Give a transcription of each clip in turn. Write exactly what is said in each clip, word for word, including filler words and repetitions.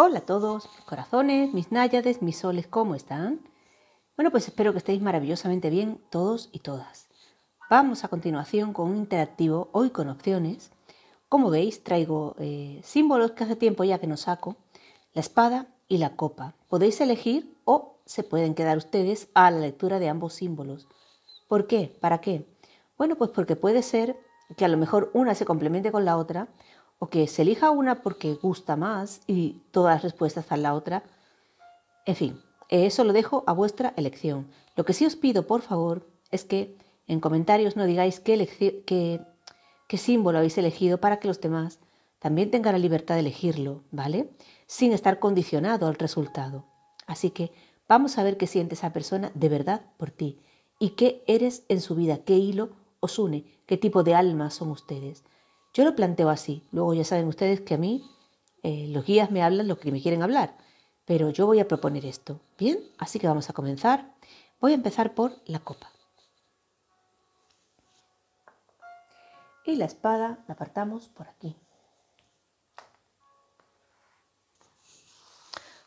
Hola a todos, mis corazones, mis náyades, mis soles, ¿cómo están? Bueno, pues espero que estéis maravillosamente bien todos y todas. Vamos a continuación con un interactivo, hoy con opciones. Como veis, traigo eh, símbolos que hace tiempo ya que no saco, la espada y la copa. Podéis elegir o se pueden quedar ustedes a la lectura de ambos símbolos. ¿Por qué? ¿Para qué? Bueno, pues porque puede ser que a lo mejor una se complemente con la otra, o que se elija una porque gusta más y todas las respuestas a la otra. En fin, eso lo dejo a vuestra elección. Lo que sí os pido, por favor, es que en comentarios no digáis qué, qué, qué símbolo habéis elegido para que los demás también tengan la libertad de elegirlo, ¿vale? Sin estar condicionado al resultado. Así que vamos a ver qué siente esa persona de verdad por ti y qué eres en su vida, qué hilo os une, qué tipo de alma son ustedes. Yo lo planteo así, luego ya saben ustedes que a mí eh, los guías me hablan lo que me quieren hablar, pero yo voy a proponer esto, ¿bien? Así que vamos a comenzar. Voy a empezar por la copa. Y la espada la apartamos por aquí.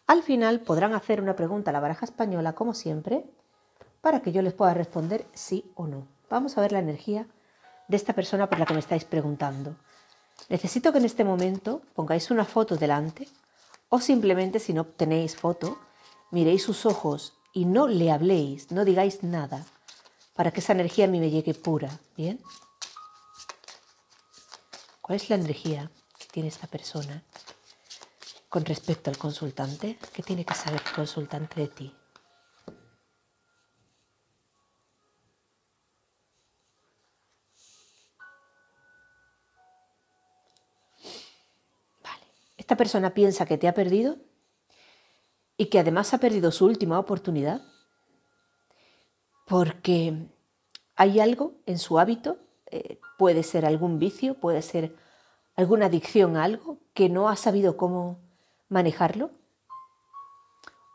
Al final podrán hacer una pregunta a la baraja española, como siempre, para que yo les pueda responder sí o no. Vamos a ver la energía de esta persona por la que me estáis preguntando. Necesito que en este momento pongáis una foto delante o simplemente, si no tenéis foto, miréis sus ojos y no le habléis, no digáis nada, para que esa energía a mí me llegue pura, ¿bien? ¿Cuál es la energía que tiene esta persona con respecto al consultante? ¿Qué tiene que saber el consultante de ti? Esta persona piensa que te ha perdido y que además ha perdido su última oportunidad porque hay algo en su hábito, eh, puede ser algún vicio, puede ser alguna adicción a algo que no ha sabido cómo manejarlo,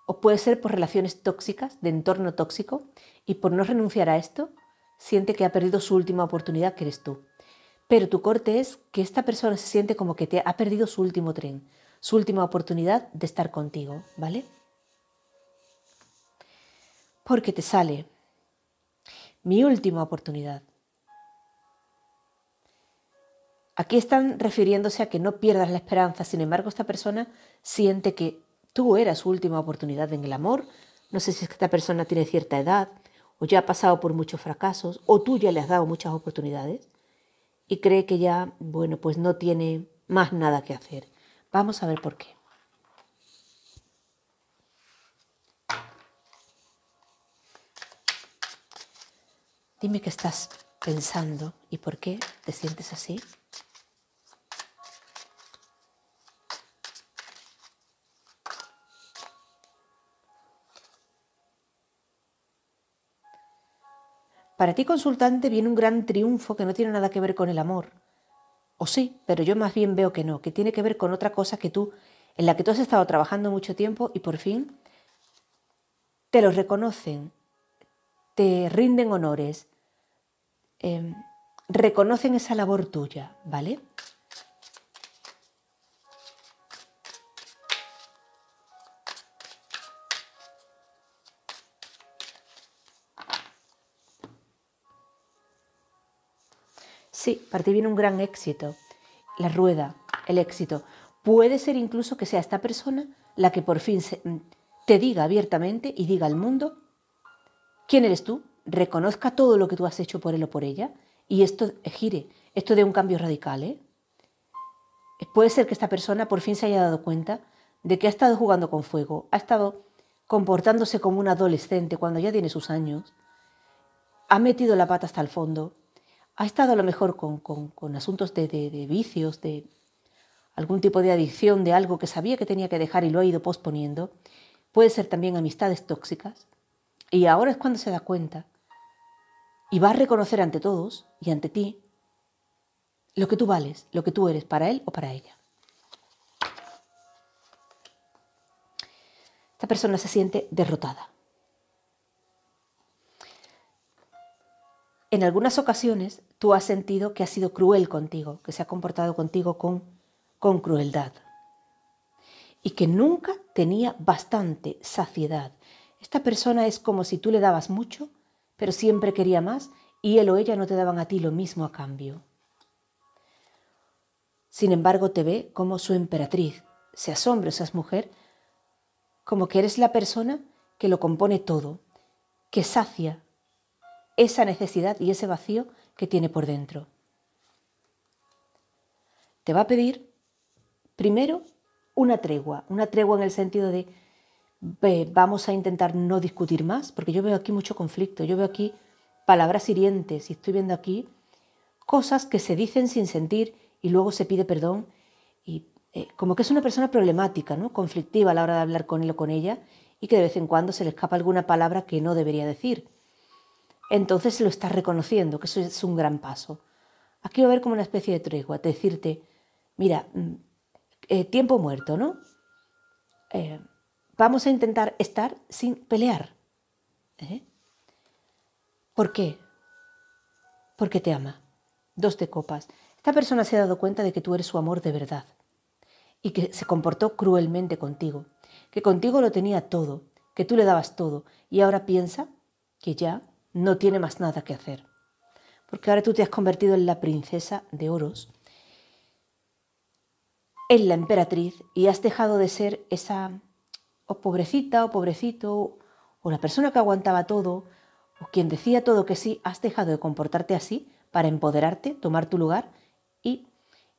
o puede ser por relaciones tóxicas, de entorno tóxico, y por no renunciar a esto siente que ha perdido su última oportunidad, que eres tú. Pero tu corte es que esta persona se siente como que te ha perdido su último tren, su última oportunidad de estar contigo, ¿vale? Porque te sale mi última oportunidad. Aquí están refiriéndose a que no pierdas la esperanza, sin embargo esta persona siente que tú eras su última oportunidad en el amor. No sé si es que esta persona tiene cierta edad, o ya ha pasado por muchos fracasos, o tú ya le has dado muchas oportunidades, y cree que ya, bueno, pues no tiene más nada que hacer. Vamos a ver por qué. Dime qué estás pensando y por qué te sientes así. Para ti, consultante, viene un gran triunfo que no tiene nada que ver con el amor. O sí, pero yo más bien veo que no, que tiene que ver con otra cosa que tú, en la que tú has estado trabajando mucho tiempo y por fin te lo reconocen, te rinden honores, eh, reconocen esa labor tuya, ¿vale? Sí, para ti viene un gran éxito, la rueda, el éxito. Puede ser incluso que sea esta persona la que por fin se, te diga abiertamente y diga al mundo quién eres tú, reconozca todo lo que tú has hecho por él o por ella, y esto gire, esto dé un cambio radical, ¿eh? Puede ser que esta persona por fin se haya dado cuenta de que ha estado jugando con fuego, ha estado comportándose como un adolescente cuando ya tiene sus años, ha metido la pata hasta el fondo, ha estado a lo mejor con, con, con asuntos de, de, de vicios, de algún tipo de adicción, de algo que sabía que tenía que dejar y lo ha ido posponiendo. Puede ser también amistades tóxicas. Y ahora es cuando se da cuenta y va a reconocer ante todos y ante ti lo que tú vales, lo que tú eres para él o para ella. Esta persona se siente derrotada. En algunas ocasiones tú has sentido que ha sido cruel contigo, que se ha comportado contigo con, con crueldad. y que nunca tenía bastante saciedad. Esta persona es como si tú le dabas mucho, pero siempre quería más y él o ella no te daban a ti lo mismo a cambio. Sin embargo, te ve como su emperatriz, seas hombre o seas mujer, como que eres la persona que lo compone todo, que sacia esa necesidad y ese vacío que tiene por dentro. Te va a pedir, primero, una tregua, una tregua en el sentido de eh, vamos a intentar no discutir más, porque yo veo aquí mucho conflicto, yo veo aquí palabras hirientes y estoy viendo aquí cosas que se dicen sin sentir y luego se pide perdón y eh, como que es una persona problemática, ¿no? Conflictiva a la hora de hablar con él o con ella y que de vez en cuando se le escapa alguna palabra que no debería decir. Entonces lo estás reconociendo, que eso es un gran paso. Aquí va a haber como una especie de tregua, de decirte, mira, eh, tiempo muerto, ¿no? Eh, vamos a intentar estar sin pelear. ¿Eh? ¿Por qué? Porque te ama. Dos de copas. Esta persona se ha dado cuenta de que tú eres su amor de verdad y que se comportó cruelmente contigo, que contigo lo tenía todo, que tú le dabas todo y ahora piensa que ya no tiene más nada que hacer. Porque ahora tú te has convertido en la princesa de oros, en la emperatriz, y has dejado de ser esa o pobrecita o pobrecito, o la persona que aguantaba todo, o quien decía todo que sí. Has dejado de comportarte así para empoderarte, tomar tu lugar, y,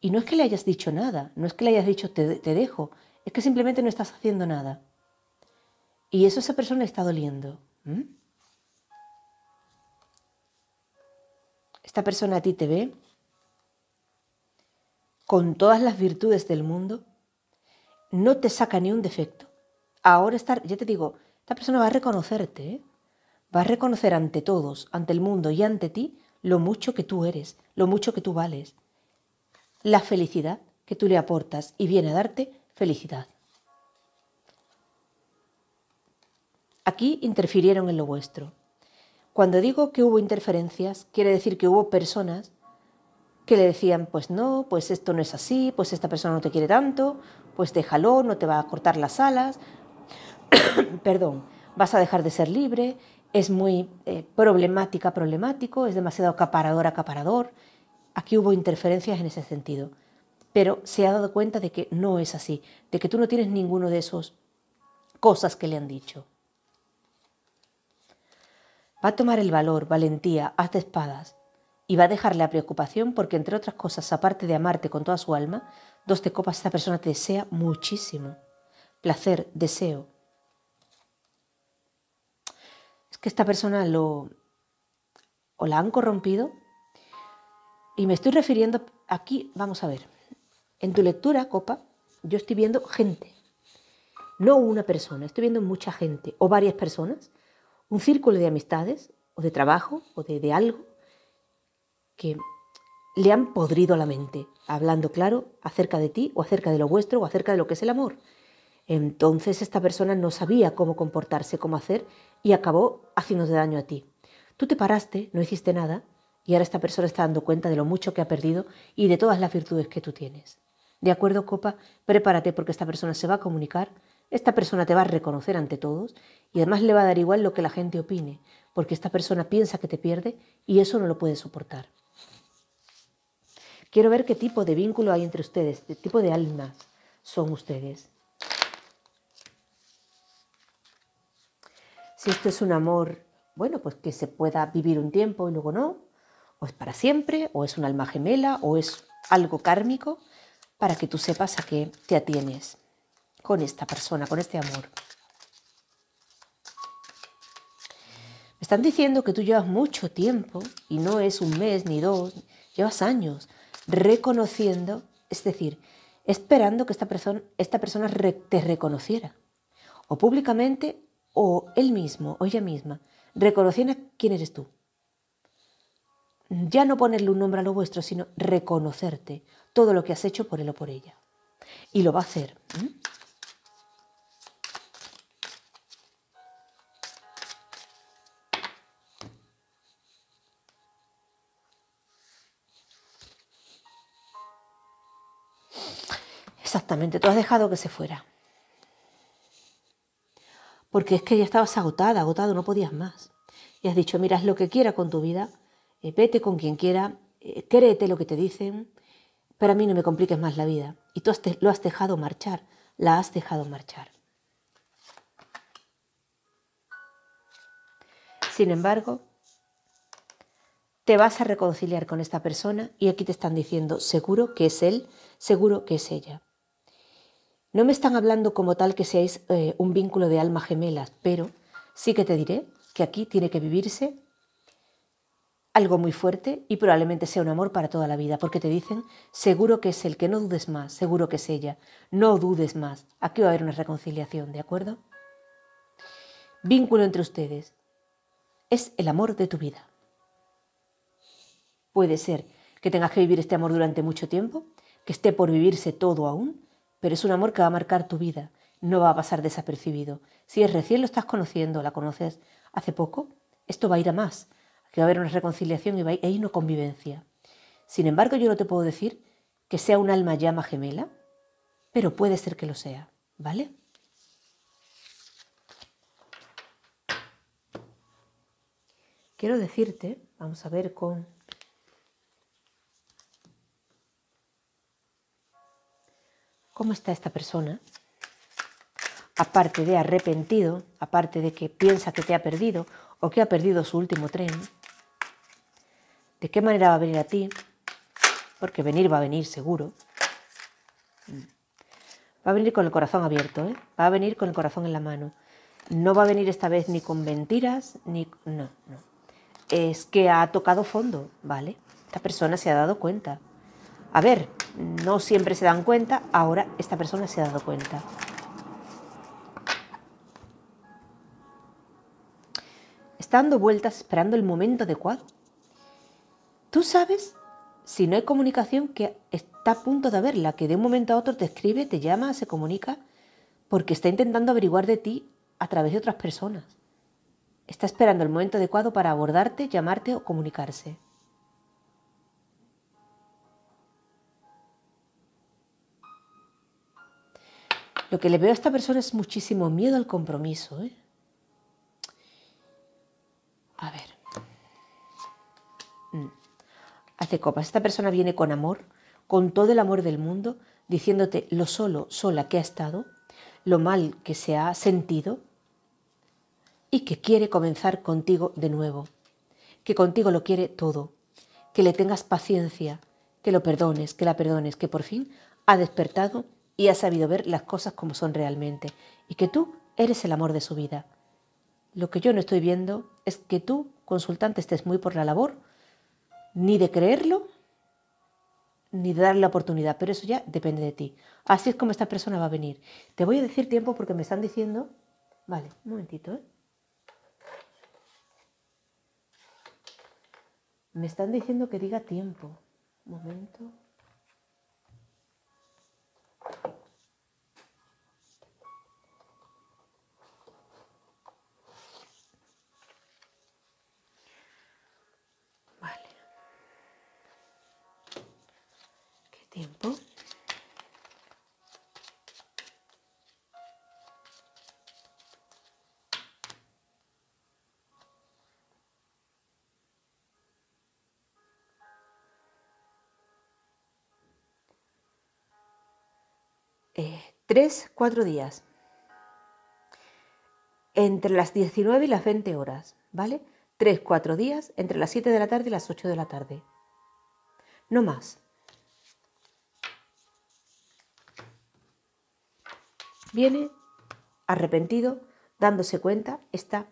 y no es que le hayas dicho nada, no es que le hayas dicho te, te dejo, es que simplemente no estás haciendo nada. Y eso a esa persona le está doliendo. ¿Mm? Esta persona a ti te ve con todas las virtudes del mundo, no te saca ni un defecto. Ahora está, ya te digo, esta persona va a reconocerte, ¿eh? Va a reconocer ante todos, ante el mundo y ante ti, lo mucho que tú eres, lo mucho que tú vales, la felicidad que tú le aportas y viene a darte felicidad. Aquí interfirieron en lo vuestro. Cuando digo que hubo interferencias, quiere decir que hubo personas que le decían, pues no, pues esto no es así, pues esta persona no te quiere tanto, pues déjalo, no te va a cortar las alas, perdón, vas a dejar de ser libre, es muy eh, problemática, problemático, es demasiado acaparador, acaparador. Aquí hubo interferencias en ese sentido, pero se ha dado cuenta de que no es así, de que tú no tienes ninguno de esos cosas que le han dicho. Va a tomar el valor, valentía, haz de espadas y va a dejar la preocupación porque, entre otras cosas, aparte de amarte con toda su alma, dos de copas, esta persona te desea muchísimo. Placer, deseo. Es que esta persona lo o la han corrompido y me estoy refiriendo aquí, vamos a ver, en tu lectura, copa, yo estoy viendo gente, no una persona, estoy viendo mucha gente o varias personas. Un círculo de amistades, o de trabajo, o de, de algo que le han podrido la mente, hablando claro acerca de ti, o acerca de lo vuestro, o acerca de lo que es el amor. Entonces esta persona no sabía cómo comportarse, cómo hacer, y acabó haciéndote daño a ti. Tú te paraste, no hiciste nada, y ahora esta persona está dando cuenta de lo mucho que ha perdido y de todas las virtudes que tú tienes. ¿De acuerdo, copa? Prepárate porque esta persona se va a comunicar. Esta persona te va a reconocer ante todos y además le va a dar igual lo que la gente opine, porque esta persona piensa que te pierde y eso no lo puede soportar. Quiero ver qué tipo de vínculo hay entre ustedes, qué tipo de almas son ustedes. Si esto es un amor, bueno, pues que se pueda vivir un tiempo y luego no, o es para siempre, o es un alma gemela, o es algo kármico, para que tú sepas a qué te atienes con esta persona, con este amor. Me están diciendo que tú llevas mucho tiempo, y no es un mes ni dos, llevas años reconociendo, es decir, esperando que esta persona, esta persona te reconociera, o públicamente, o él mismo, o ella misma, reconociera quién eres tú. Ya no ponerle un nombre a lo vuestro, sino reconocerte, todo lo que has hecho por él o por ella. Y lo va a hacer. ¿Mm? Exactamente, tú has dejado que se fuera. porque es que ya estabas agotada, agotado, no podías más. Y has dicho, mira, haz lo que quiera con tu vida, eh, vete con quien quiera, eh, créete lo que te dicen, pero a mí no me compliques más la vida. Y tú has te, lo has dejado marchar, la has dejado marchar. Sin embargo, te vas a reconciliar con esta persona y aquí te están diciendo, seguro que es él, seguro que es ella. No me están hablando como tal que seáis eh, un vínculo de almas gemelas, pero sí que te diré que aquí tiene que vivirse algo muy fuerte y probablemente sea un amor para toda la vida, porque te dicen, seguro que es él, que no dudes más, seguro que es ella, no dudes más. Aquí va a haber una reconciliación, ¿de acuerdo? Vínculo entre ustedes. Es el amor de tu vida. Puede ser que tengas que vivir este amor durante mucho tiempo, que esté por vivirse todo aún, pero es un amor que va a marcar tu vida, no va a pasar desapercibido. Si es recién lo estás conociendo, la conoces hace poco, esto va a ir a más, que va a haber una reconciliación y va a ir una convivencia. Sin embargo, yo no te puedo decir que sea un alma llama gemela, pero puede ser que lo sea, ¿vale? Quiero decirte, vamos a ver con cómo está esta persona, aparte de arrepentido, aparte de que piensa que te ha perdido o que ha perdido su último tren, de qué manera va a venir a ti, porque venir va a venir seguro, va a venir con el corazón abierto, ¿eh? Va a venir con el corazón en la mano, no va a venir esta vez ni con mentiras, ni no, no. Es que ha tocado fondo, ¿vale? Esta persona se ha dado cuenta. A ver, no siempre se dan cuenta, ahora esta persona se ha dado cuenta. Está dando vueltas esperando el momento adecuado. Tú sabes, si no hay comunicación, que está a punto de haberla, que de un momento a otro te escribe, te llama, se comunica, porque está intentando averiguar de ti a través de otras personas. Está esperando el momento adecuado para abordarte, llamarte o comunicarse. Lo que le veo a esta persona es muchísimo miedo al compromiso, ¿eh? A ver. Hace copas. Esta persona viene con amor, con todo el amor del mundo, diciéndote lo solo, sola que ha estado, lo mal que se ha sentido, y que quiere comenzar contigo de nuevo, que contigo lo quiere todo, que le tengas paciencia, que lo perdones, que la perdones, que por fin ha despertado y ha sabido ver las cosas como son realmente y que tú eres el amor de su vida. Lo que yo no estoy viendo es que tú, consultante, estés muy por la labor, ni de creerlo, ni de darle la oportunidad, pero eso ya depende de ti. Así es como esta persona va a venir. Te voy a decir tiempo porque me están diciendo... Vale, un momentito, ¿eh? Me están diciendo que diga tiempo. Un momento. Vale. ¿Qué tiempo? Tres, cuatro días, entre las diecinueve y las veinte horas, ¿vale? Tres, cuatro días, entre las siete de la tarde y las ocho de la tarde, no más. Viene arrepentido, dándose cuenta, está,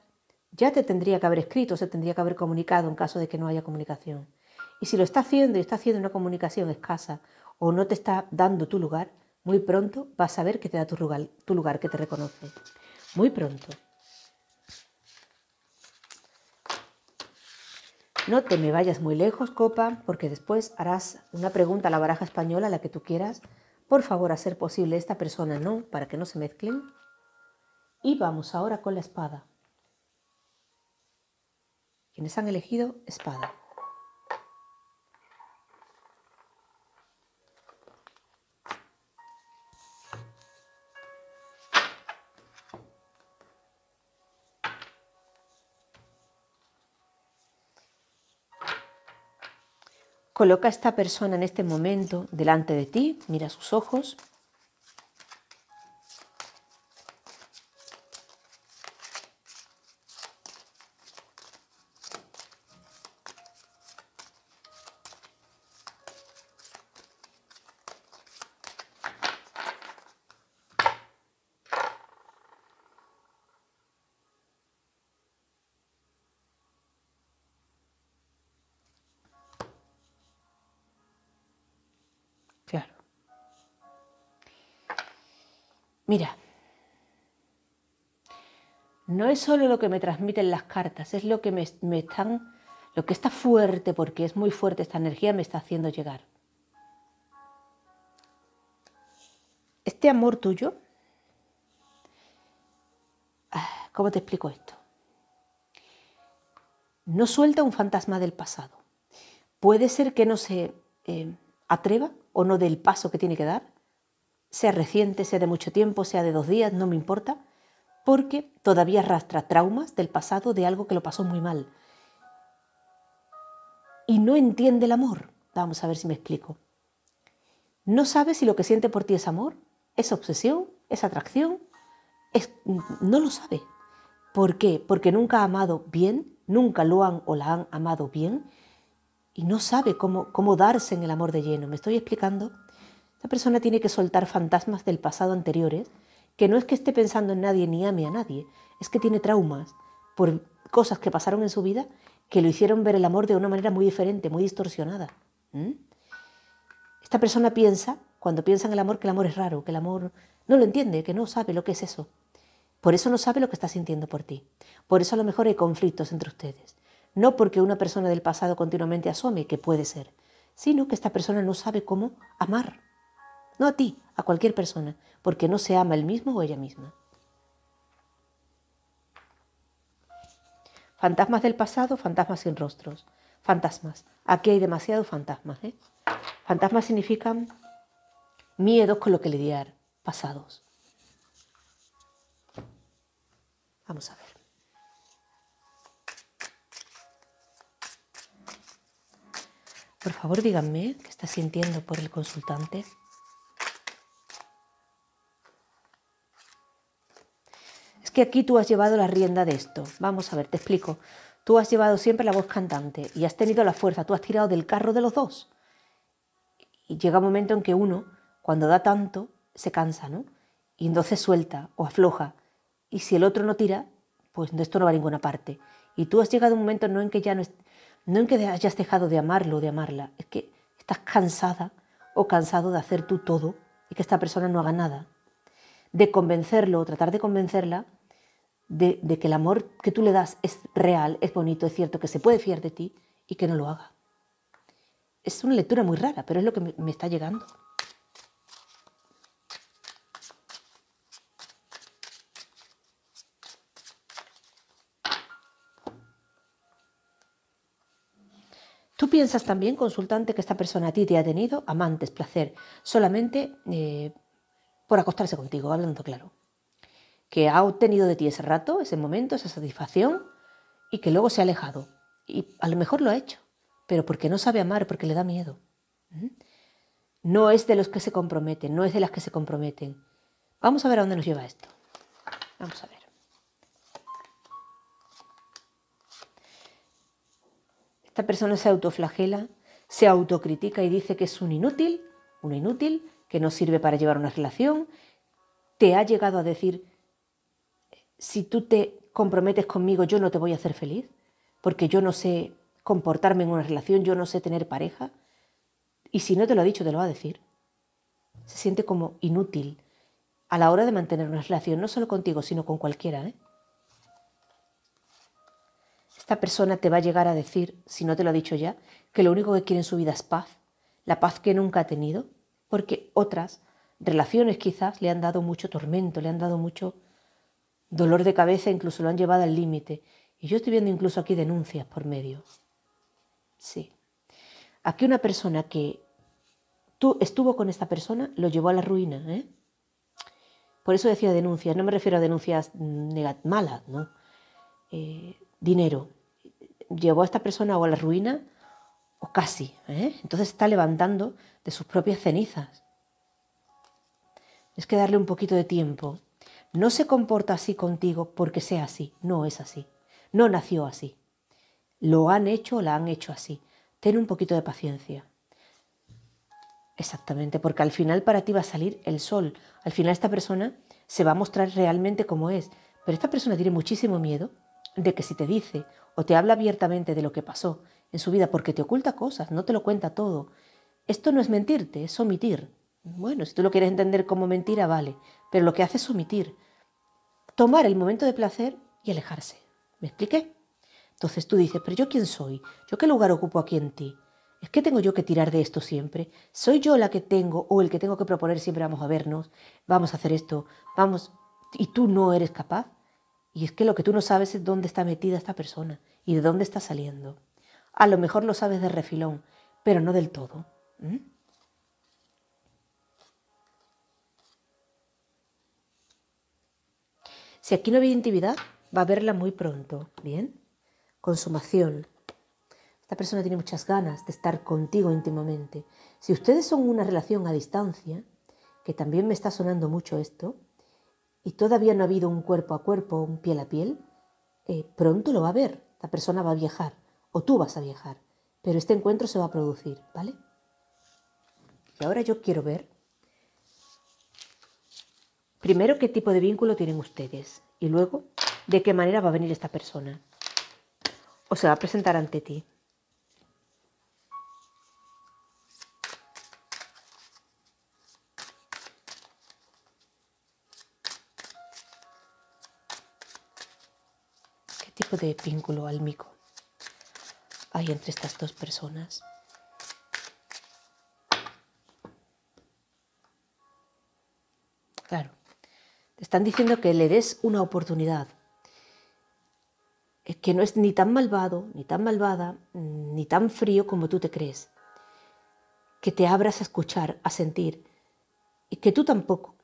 ya te tendría que haber escrito, se tendría que haber comunicado en caso de que no haya comunicación. Y si lo está haciendo y está haciendo una comunicación escasa o no te está dando tu lugar, muy pronto vas a ver que te da tu lugar, tu lugar, que te reconoce. Muy pronto. No te me vayas muy lejos, copa, porque después harás una pregunta a la baraja española, a la que tú quieras. Por favor, a ser posible, esta persona no, para que no se mezclen. Y vamos ahora con la espada. Quienes han elegido espada. Coloca a esta persona en este momento delante de ti, mira sus ojos. Mira, no es solo lo que me transmiten las cartas, es lo que me, me están, lo que está fuerte, porque es muy fuerte esta energía, me está haciendo llegar. Este amor tuyo, ¿cómo te explico esto? No suelta un fantasma del pasado. Puede ser que no se eh, atreva o no dé el paso que tiene que dar, sea reciente, sea de mucho tiempo, sea de dos días, no me importa, porque todavía arrastra traumas del pasado, de algo que lo pasó muy mal. Y no entiende el amor. Vamos a ver si me explico. No sabe si lo que siente por ti es amor, es obsesión, es atracción, es... no lo sabe. ¿Por qué? Porque nunca ha amado bien, nunca lo han o la han amado bien, y no sabe cómo, cómo darse en el amor de lleno. ¿Me estoy explicando? La persona tiene que soltar fantasmas del pasado anteriores, que no es que esté pensando en nadie ni ame a nadie, es que tiene traumas por cosas que pasaron en su vida que lo hicieron ver el amor de una manera muy diferente, muy distorsionada. ¿Mm? Esta persona piensa, cuando piensa en el amor, que el amor es raro, que el amor no lo entiende, que no sabe lo que es eso. Por eso no sabe lo que está sintiendo por ti. Por eso a lo mejor hay conflictos entre ustedes. No porque una persona del pasado continuamente asome, que puede ser, sino que esta persona no sabe cómo amar. No a ti, a cualquier persona, porque no se ama él mismo o ella misma. Fantasmas del pasado, fantasmas sin rostros. Fantasmas. Aquí hay demasiados fantasmas, ¿eh? Fantasmas significan miedos con lo que lidiar, pasados. Vamos a ver. Por favor, díganme qué está sintiendo por el consultante. Que aquí tú has llevado la rienda de esto. Vamos a ver, te explico. Tú has llevado siempre la voz cantante y has tenido la fuerza, tú has tirado del carro de los dos. Y llega un momento en que uno, cuando da tanto, se cansa, ¿no? Y entonces suelta o afloja. Y si el otro no tira, pues esto no va a ninguna parte. Y tú has llegado a un momento no en que ya no, es, no en que hayas dejado de amarlo o de amarla, es que estás cansada o cansado de hacer tú todo y que esta persona no haga nada. De convencerlo o tratar de convencerla De, de que el amor que tú le das es real, es bonito, es cierto, que se puede fiar de ti y que no lo haga. Es una lectura muy rara, pero es lo que me, me está llegando. Tú piensas también, consultante, que esta persona a ti te ha tenido amantes, placer, solamente eh, por acostarse contigo, hablando claro. Que ha obtenido de ti ese rato, ese momento, esa satisfacción, y que luego se ha alejado. Y a lo mejor lo ha hecho, pero porque no sabe amar, porque le da miedo. No es de los que se comprometen, no es de las que se comprometen. Vamos a ver a dónde nos lleva esto. Vamos a ver. Esta persona se autoflagela, se autocritica y dice que es un inútil, un inútil, que no sirve para llevar una relación. Te ha llegado a decir: si tú te comprometes conmigo, yo no te voy a hacer feliz, porque yo no sé comportarme en una relación, yo no sé tener pareja. Y si no te lo ha dicho, te lo va a decir. Se siente como inútil a la hora de mantener una relación, no solo contigo, sino con cualquiera, ¿eh? Esta persona te va a llegar a decir, si no te lo ha dicho ya, que lo único que quiere en su vida es paz, la paz que nunca ha tenido, porque otras relaciones quizás le han dado mucho tormento, le han dado mucho dolor de cabeza, incluso lo han llevado al límite. Y yo estoy viendo incluso aquí denuncias por medio. Sí. Aquí una persona que tú estuvo con esta persona lo llevó a la ruina, ¿eh? Por eso decía denuncias. No me refiero a denuncias malas, ¿no? Eh, dinero. Llevó a esta persona o a la ruina o casi, ¿eh? Entonces está levantando de sus propias cenizas. Es que darle un poquito de tiempo. No se comporta así contigo porque sea así, no es así, no nació así. Lo han hecho o la han hecho así. Ten un poquito de paciencia. Exactamente, porque al final para ti va a salir el sol. Al final esta persona se va a mostrar realmente como es. Pero esta persona tiene muchísimo miedo de que si te dice o te habla abiertamente de lo que pasó en su vida, porque te oculta cosas, no te lo cuenta todo. Esto no es mentirte, es omitir. Bueno, si tú lo quieres entender como mentira, vale. Pero lo que hace es omitir. Tomar el momento de placer y alejarse. ¿Me expliqué? Entonces tú dices, pero ¿yo quién soy? ¿Yo qué lugar ocupo aquí en ti? ¿Es que tengo yo que tirar de esto siempre? ¿Soy yo la que tengo o el que tengo que proponer siempre vamos a vernos, vamos a hacer esto, vamos? Y tú no eres capaz. Y es que lo que tú no sabes es dónde está metida esta persona y de dónde está saliendo. A lo mejor lo sabes de refilón, pero no del todo. ¿Mm? Si aquí no había intimidad, va a verla muy pronto. Bien. Consumación. Esta persona tiene muchas ganas de estar contigo íntimamente. Si ustedes son una relación a distancia, que también me está sonando mucho esto, y todavía no ha habido un cuerpo a cuerpo, un piel a piel, eh, pronto lo va a ver. La persona va a viajar, o tú vas a viajar, pero este encuentro se va a producir, ¿vale? Y ahora yo quiero ver, primero, qué tipo de vínculo tienen ustedes, y luego, de qué manera va a venir esta persona. O se va a presentar ante ti. ¿Qué tipo de vínculo álmico hay entre estas dos personas? Claro, te están diciendo que le des una oportunidad. Que no es ni tan malvado, ni tan malvada, ni tan frío como tú te crees. Que te abras a escuchar, a sentir. Y que tú tampoco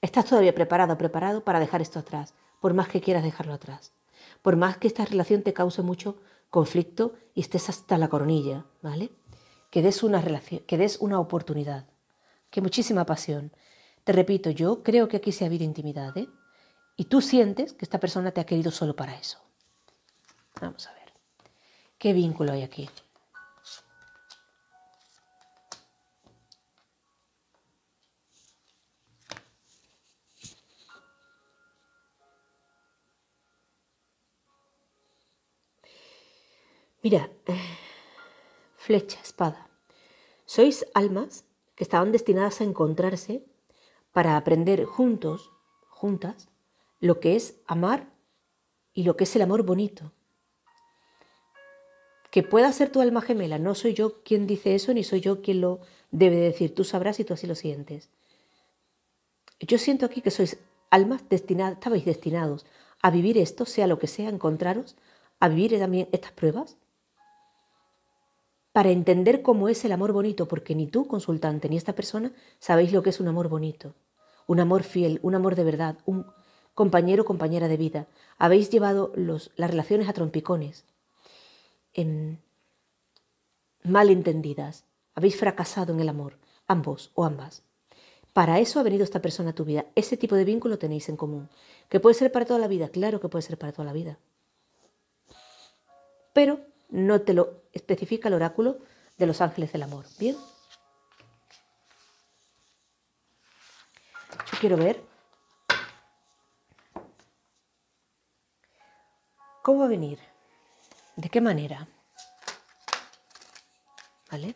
estás todavía preparado, preparado para dejar esto atrás, por más que quieras dejarlo atrás. Por más que esta relación te cause mucho conflicto y estés hasta la coronilla, ¿vale? Que des una relación, que des una oportunidad. Que muchísima pasión. Te repito, yo creo que aquí sí ha habido intimidad, ¿eh? Y tú sientes que esta persona te ha querido solo para eso. Vamos a ver. ¿Qué vínculo hay aquí? Mira, flecha, espada. Sois almas que estaban destinadas a encontrarse para aprender juntos, juntas, lo que es amar y lo que es el amor bonito. Que pueda ser tu alma gemela, no soy yo quien dice eso, ni soy yo quien lo debe decir. Tú sabrás si tú así lo sientes. Yo siento aquí que sois almas destinadas, estabais destinados a vivir esto, sea lo que sea, encontraros, a vivir también estas pruebas, para entender cómo es el amor bonito, porque ni tú, consultante, ni esta persona sabéis lo que es un amor bonito, un amor fiel, un amor de verdad, un compañero o compañera de vida. Habéis llevado los, las relaciones a trompicones, em, mal entendidas. Habéis fracasado en el amor, ambos o ambas. Para eso ha venido esta persona a tu vida. Ese tipo de vínculo tenéis en común. ¿Que puede ser para toda la vida? Claro que puede ser para toda la vida. Pero no te lo especifica el oráculo de los ángeles del amor. ¿Bien? Yo quiero ver ¿cómo va a venir? ¿De qué manera? ¿Vale?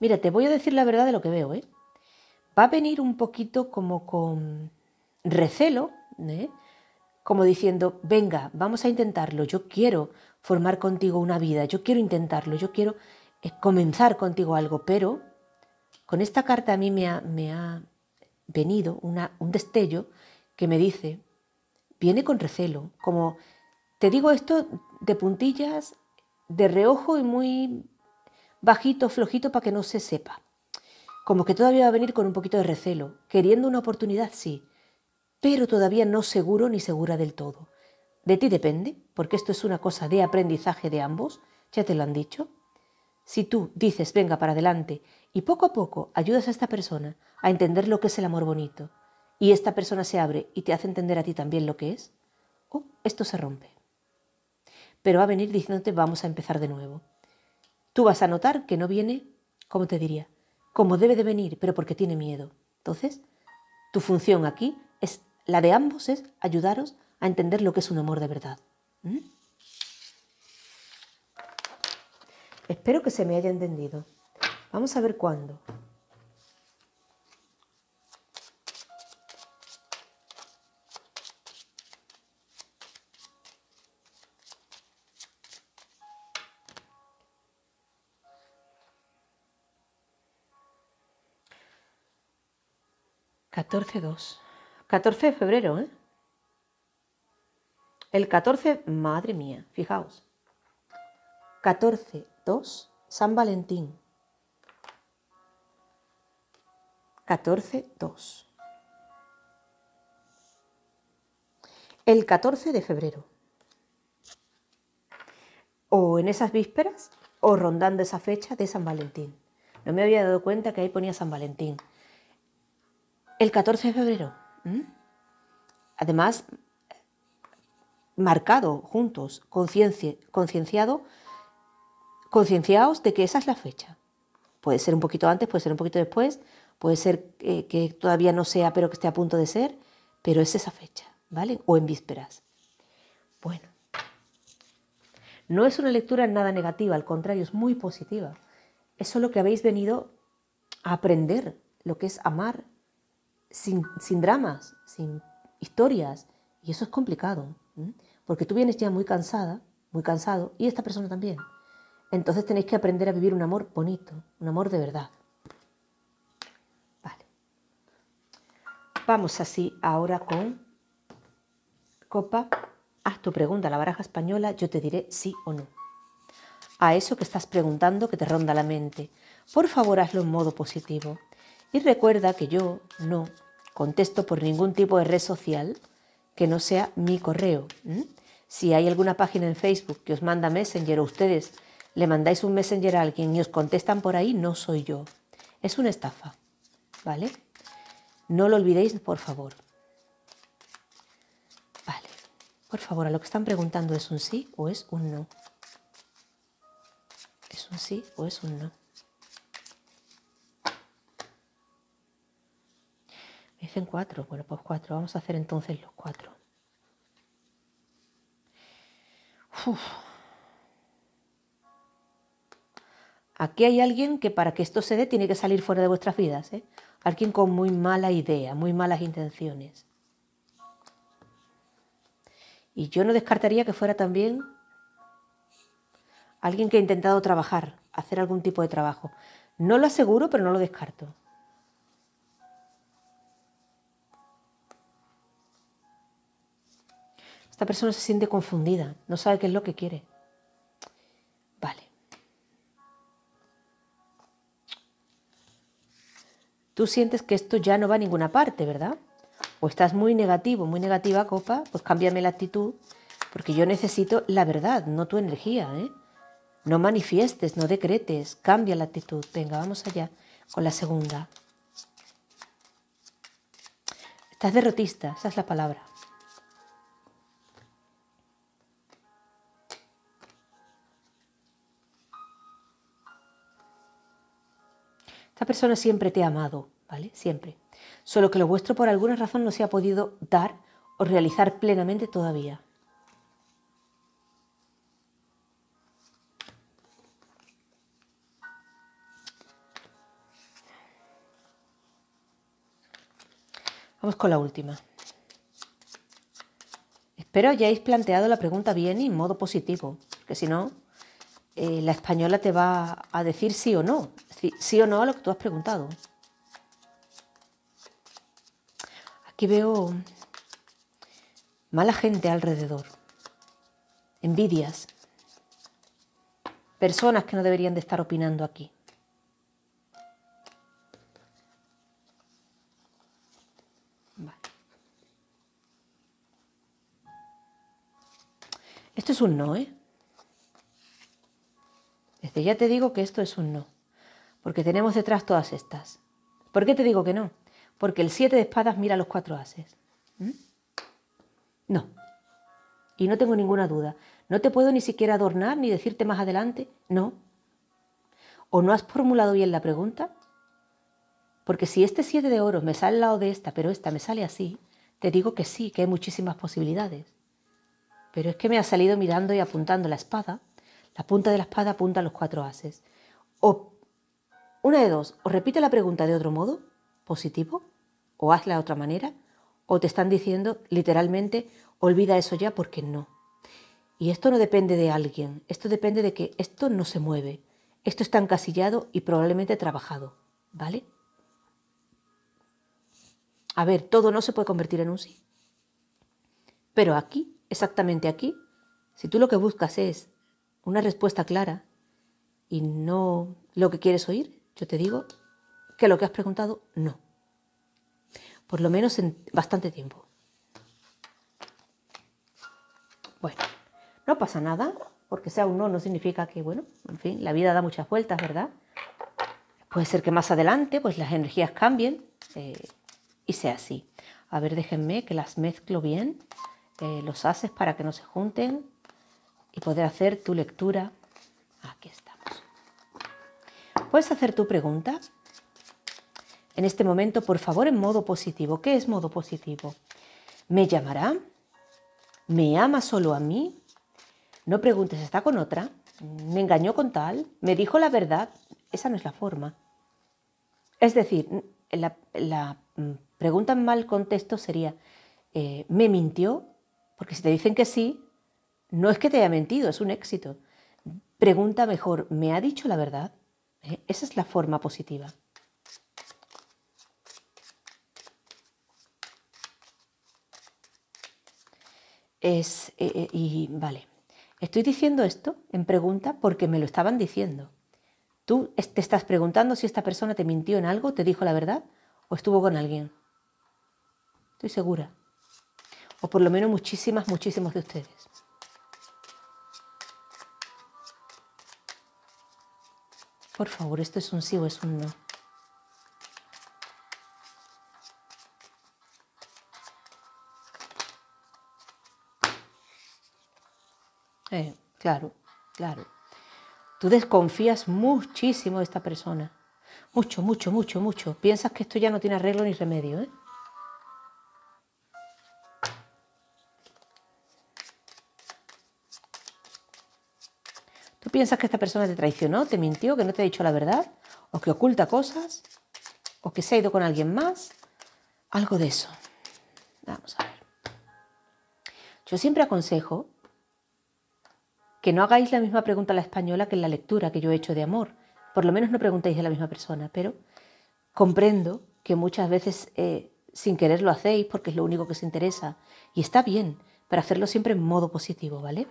Mira, te voy a decir la verdad de lo que veo, ¿eh? Va a venir un poquito como con recelo, ¿eh? Como diciendo, venga, vamos a intentarlo, yo quiero formar contigo una vida, yo quiero intentarlo, yo quiero eh, comenzar contigo algo, pero con esta carta a mí me ha... Me ha venido una, un destello que me dice, viene con recelo, como te digo esto de puntillas, de reojo y muy bajito, flojito, para que no se sepa, como que todavía va a venir con un poquito de recelo, queriendo una oportunidad, sí, pero todavía no seguro ni segura del todo. De ti depende, porque esto es una cosa de aprendizaje de ambos, ya te lo han dicho. Si tú dices venga para adelante y poco a poco ayudas a esta persona a entender lo que es el amor bonito y esta persona se abre y te hace entender a ti también lo que es, oh, esto se rompe. Pero va a venir diciéndote vamos a empezar de nuevo. Tú vas a notar que no viene, como te diría, como debe de venir, pero porque tiene miedo. Entonces, tu función aquí es, la de ambos es ayudaros a entender lo que es un amor de verdad. ¿Mm? Espero que se me haya entendido. Vamos a ver cuándo. catorce dos. catorce de febrero, ¿eh? El catorce, madre mía, fijaos. catorce dos, San Valentín. catorce dos. El catorce de febrero. O en esas vísperas, o rondando esa fecha de San Valentín. No me había dado cuenta que ahí ponía San Valentín. El catorce de febrero, ¿Mm? Además, marcado juntos, concienciado, concienciaos de que esa es la fecha. Puede ser un poquito antes, puede ser un poquito después, puede ser eh, que todavía no sea, pero que esté a punto de ser, pero es esa fecha, ¿vale? O en vísperas. Bueno, no es una lectura nada negativa, al contrario, es muy positiva. Es solo que habéis venido a aprender lo que es amar. Sin, sin dramas, sin historias, y eso es complicado, ¿m? Porque tú vienes ya muy cansada, muy cansado, y esta persona también. Entonces tenéis que aprender a vivir un amor bonito, un amor de verdad. Vale. Vamos así ahora con Copa. Haz tu pregunta a la baraja española, yo te diré sí o no. A eso que estás preguntando que te ronda la mente, por favor hazlo en modo positivo. Y recuerda que yo no contesto por ningún tipo de red social que no sea mi correo. ¿Mm? Si hay alguna página en Facebook que os manda Messenger o ustedes le mandáis un Messenger a alguien y os contestan por ahí, no soy yo. Es una estafa, ¿vale? No lo olvidéis, por favor. Vale, por favor, a lo que están preguntando, ¿es un sí o es un no? ¿Es un sí o es un no? Dicen cuatro, bueno pues cuatro, vamos a hacer entonces los cuatro. Uf. Aquí hay alguien que para que esto se dé tiene que salir fuera de vuestras vidas, ¿eh? Alguien con muy mala idea, muy malas intenciones. Y yo no descartaría que fuera también alguien que ha intentado trabajar, hacer algún tipo de trabajo. No lo aseguro, pero no lo descarto. Esta persona se siente confundida, no sabe qué es lo que quiere. Vale. Tú sientes que esto ya no va a ninguna parte, ¿verdad? O estás muy negativo, muy negativa, Copa, pues cámbiame la actitud, porque yo necesito la verdad, no tu energía, ¿eh? No manifiestes, no decretes, cambia la actitud. Venga, vamos allá con la segunda. Estás derrotista, esa es la palabra. Esta persona siempre te ha amado, ¿vale? Siempre. Solo que lo vuestro por alguna razón no se ha podido dar o realizar plenamente todavía. Vamos con la última. Espero hayáis planteado la pregunta bien y en modo positivo, que si no, eh, la española te va a decir sí o no. Sí, sí o no a lo que tú has preguntado. Aquí veo mala gente alrededor, envidias, personas que no deberían de estar opinando aquí. Vale. Esto es un no, ¿eh? Desde ya te digo que esto es un no, porque tenemos detrás todas estas. ¿Por qué te digo que no? Porque el siete de espadas mira los cuatro ases. ¿Mm? No. Y no tengo ninguna duda. No te puedo ni siquiera adornar ni decirte más adelante, no. ¿O no has formulado bien la pregunta? Porque si este siete de oros me sale al lado de esta, pero esta me sale así, te digo que sí, que hay muchísimas posibilidades. Pero es que me ha salido mirando y apuntando la espada. La punta de la espada apunta a los cuatro ases. O una de dos, o repite la pregunta de otro modo, positivo, o hazla de otra manera, o te están diciendo literalmente, olvida eso ya porque no. Y esto no depende de alguien, esto depende de que esto no se mueve, esto está encasillado y probablemente trabajado, ¿vale? A ver, todo no se puede convertir en un sí. Pero aquí, exactamente aquí, si tú lo que buscas es una respuesta clara y no lo que quieres oír, yo te digo que lo que has preguntado, no. Por lo menos en bastante tiempo. Bueno, no pasa nada, porque sea un no, no significa que, bueno, en fin, la vida da muchas vueltas, ¿verdad? Puede ser que más adelante, pues las energías cambien eh, y sea así. A ver, déjenme que las mezclo bien, eh, los haces para que no se junten y poder hacer tu lectura. Aquí estamos. Puedes hacer tu pregunta. En este momento, por favor, en modo positivo. ¿Qué es modo positivo? ¿Me llamará? ¿Me ama solo a mí? No preguntes, ¿está con otra? ¿Me engañó con tal? ¿Me dijo la verdad? Esa no es la forma. Es decir, la, la pregunta en mal contexto sería, eh, ¿me mintió? Porque si te dicen que sí, no es que te haya mentido, es un éxito. Pregunta mejor, ¿me ha dicho la verdad? ¿Eh? Esa es la forma positiva. Es, eh, eh, y vale, estoy diciendo esto en pregunta porque me lo estaban diciendo. Tú te estás preguntando si esta persona te mintió en algo, te dijo la verdad o estuvo con alguien. Estoy segura. O por lo menos muchísimas, muchísimos de ustedes. Por favor, esto es un sí o es un no. Eh, claro, claro. Tú desconfías muchísimo de esta persona. Mucho, mucho, mucho, mucho. Piensas que esto ya no tiene arreglo ni remedio, ¿eh? Tú piensas que esta persona te traicionó, te mintió, que no te ha dicho la verdad, o que oculta cosas, o que se ha ido con alguien más. Algo de eso. Vamos a ver. Yo siempre aconsejo que no hagáis la misma pregunta a la española que en la lectura que yo he hecho de amor. Por lo menos no preguntéis a la misma persona, pero comprendo que muchas veces eh, sin querer lo hacéis porque es lo único que os interesa. Y está bien, pero hacerlo siempre en modo positivo, ¿vale?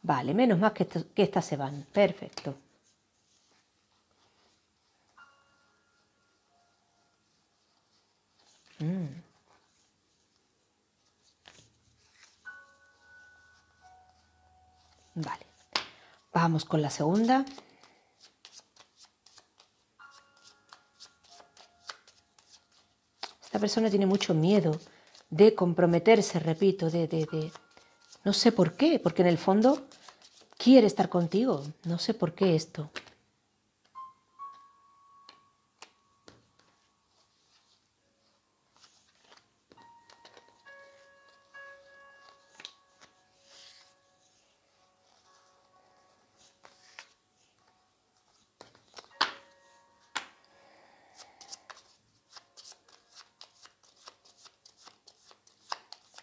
Vale, menos mal que, que estas se van. Perfecto. Mm. Vale, vamos con la segunda. Esta persona tiene mucho miedo de comprometerse, repito, de, de, de... No sé por qué, porque en el fondo quiere estar contigo. No sé por qué esto.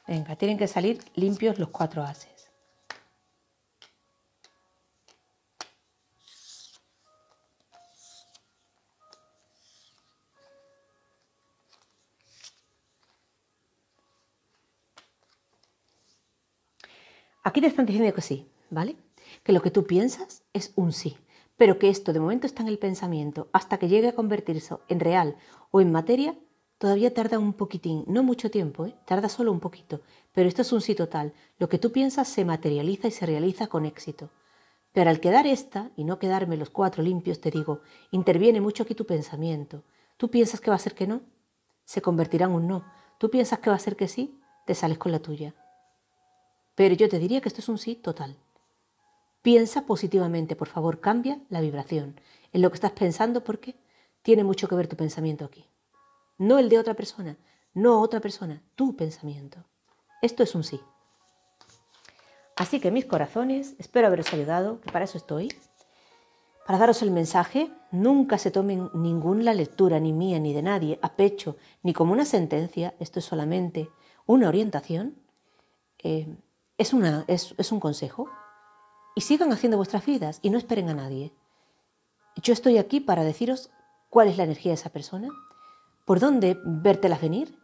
Venga, tienen que salir limpios los cuatro ases. Aquí te están diciendo que sí, ¿vale? Que lo que tú piensas es un sí, pero que esto de momento está en el pensamiento. Hasta que llegue a convertirse en real o en materia, todavía tarda un poquitín, no mucho tiempo, ¿eh? Tarda solo un poquito, pero esto es un sí total. Lo que tú piensas se materializa y se realiza con éxito. Pero al quedar esta, y no quedarme los cuatro limpios, te digo, interviene mucho aquí tu pensamiento. Tú piensas que va a ser que no, se convertirá en un no. Tú piensas que va a ser que sí, te sales con la tuya. Pero yo te diría que esto es un sí total. Piensa positivamente, por favor, cambia la vibración en lo que estás pensando, porque tiene mucho que ver tu pensamiento aquí. No el de otra persona, no otra persona, tu pensamiento. Esto es un sí. Así que mis corazones, espero haberos ayudado, que para eso estoy, para daros el mensaje. Nunca se tomen ninguna lectura, ni mía, ni de nadie, a pecho, ni como una sentencia. Esto es solamente una orientación, eh, es, una, es, es un consejo, y sigan haciendo vuestras vidas y no esperen a nadie. Yo estoy aquí para deciros cuál es la energía de esa persona, por dónde vértelas venir,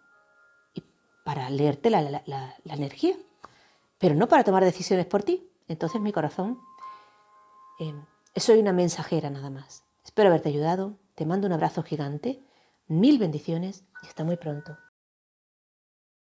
y para leerte la, la, la, la energía. Pero no para tomar decisiones por ti. Entonces, mi corazón, eh, soy una mensajera nada más. Espero haberte ayudado, te mando un abrazo gigante, mil bendiciones y hasta muy pronto.